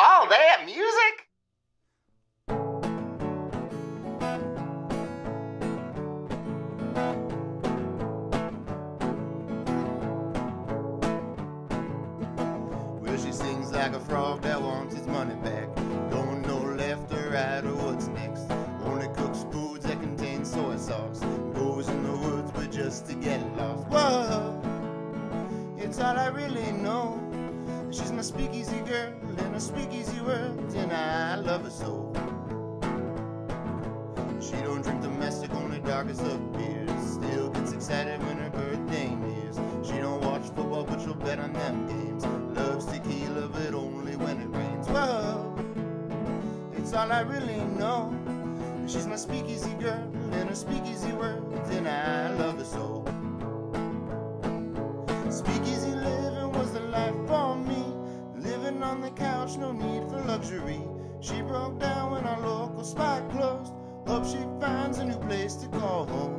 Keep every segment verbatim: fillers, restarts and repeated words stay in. call that music? Well, she sings like a frog that wants its money back. Don't know left or right or what's next. Only cooks foods that contain soy sauce. Goes in the woods but just to get lost. Whoa, it's all I really know. She's my speakeasy girl in her speakeasy world, and I love her so. She don't drink domestic, only darkest of beers. Still gets excited when her birthday nears. She don't watch football, but she'll bet on them games. Loves tequila, but only when it rains. Whoa, it's all I really know. She's my speakeasy girl in her speakeasy world, and I love her so. Speakeasy living was the life for me. Living on the couch, no need for luxury. She broke down when our local spot closed. Hope she finds a new place to call home.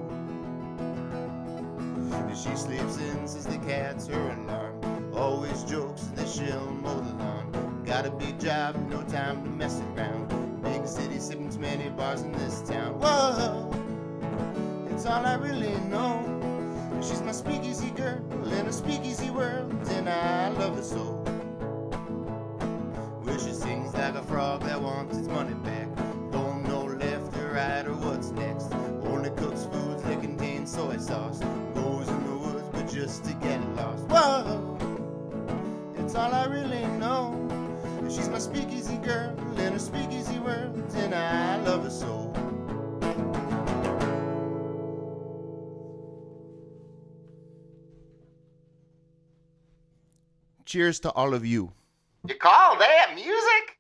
And she sleeps in since the cat's her alarm. Always jokes that she'll mow the lawn. Got a big job, no time to mess around. Big city sipping too many bars in this town. Whoa, it's all I really know. She's my speakeasy girl in a speakeasy world, and I love her so. Well, she sings like a frog that wants its money back. Don't know left or right or what's next. Only cooks foods that contain soy sauce. Goes in the woods but just to get lost. Whoa, it's all I really know. She's my speakeasy girl in a speakeasy world, and I love her so. Cheers to all of you. You call that music?